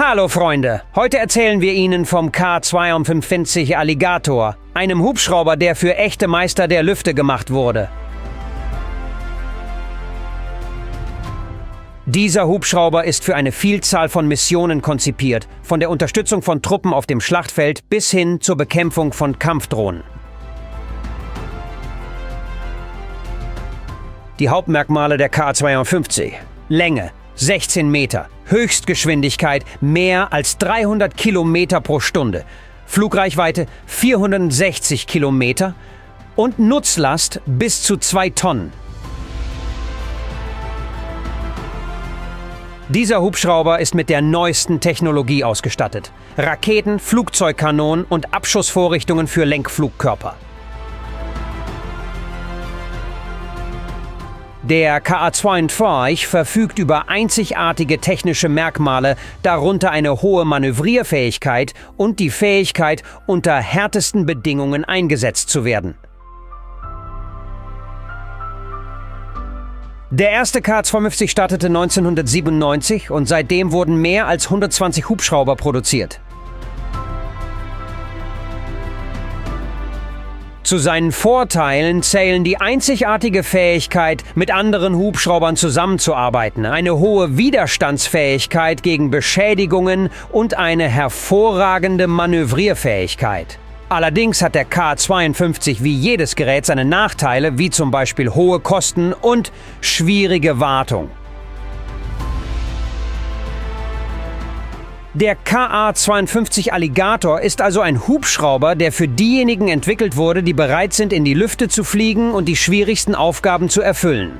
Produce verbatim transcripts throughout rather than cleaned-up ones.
Hallo Freunde, heute erzählen wir Ihnen vom Ka zweiundfünfzig Alligator, einem Hubschrauber, der für echte Meister der Lüfte gemacht wurde. Dieser Hubschrauber ist für eine Vielzahl von Missionen konzipiert, von der Unterstützung von Truppen auf dem Schlachtfeld bis hin zur Bekämpfung von Kampfdrohnen. Die Hauptmerkmale der Ka zweiundfünfzig: Länge sechzehn Meter, Höchstgeschwindigkeit mehr als dreihundert Kilometer pro Stunde, Flugreichweite vierhundertsechzig Kilometer und Nutzlast bis zu zwei Tonnen. Dieser Hubschrauber ist mit der neuesten Technologie ausgestattet: Raketen, Flugzeugkanonen und Abschussvorrichtungen für Lenkflugkörper. Der Ka zweiundfünfzig verfügt über einzigartige technische Merkmale, darunter eine hohe Manövrierfähigkeit und die Fähigkeit, unter härtesten Bedingungen eingesetzt zu werden. Der erste Ka zweiundfünfzig startete neunzehnhundertsiebenundneunzig und seitdem wurden mehr als hundertzwanzig Hubschrauber produziert. Zu seinen Vorteilen zählen die einzigartige Fähigkeit, mit anderen Hubschraubern zusammenzuarbeiten, eine hohe Widerstandsfähigkeit gegen Beschädigungen und eine hervorragende Manövrierfähigkeit. Allerdings hat der Ka zweiundfünfzig wie jedes Gerät seine Nachteile, wie zum Beispiel hohe Kosten und schwierige Wartung. Der Ka zweiundfünfzig Alligator ist also ein Hubschrauber, der für diejenigen entwickelt wurde, die bereit sind, in die Lüfte zu fliegen und die schwierigsten Aufgaben zu erfüllen.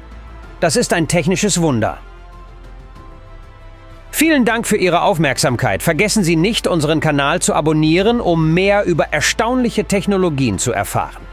Das ist ein technisches Wunder. Vielen Dank für Ihre Aufmerksamkeit. Vergessen Sie nicht, unseren Kanal zu abonnieren, um mehr über erstaunliche Technologien zu erfahren.